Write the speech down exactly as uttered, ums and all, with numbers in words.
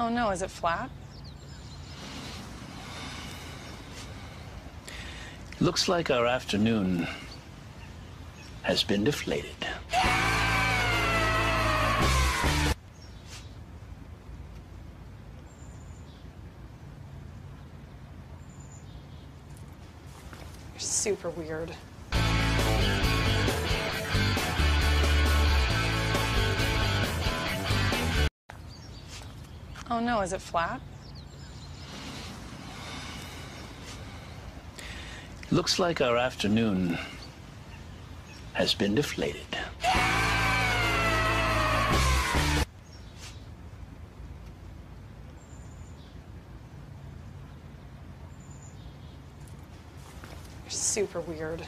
Oh no, is it flat? Looks like our afternoon has been deflated. You're super weird. Oh no, is it flat? Looks like our afternoon has been deflated. You're super weird.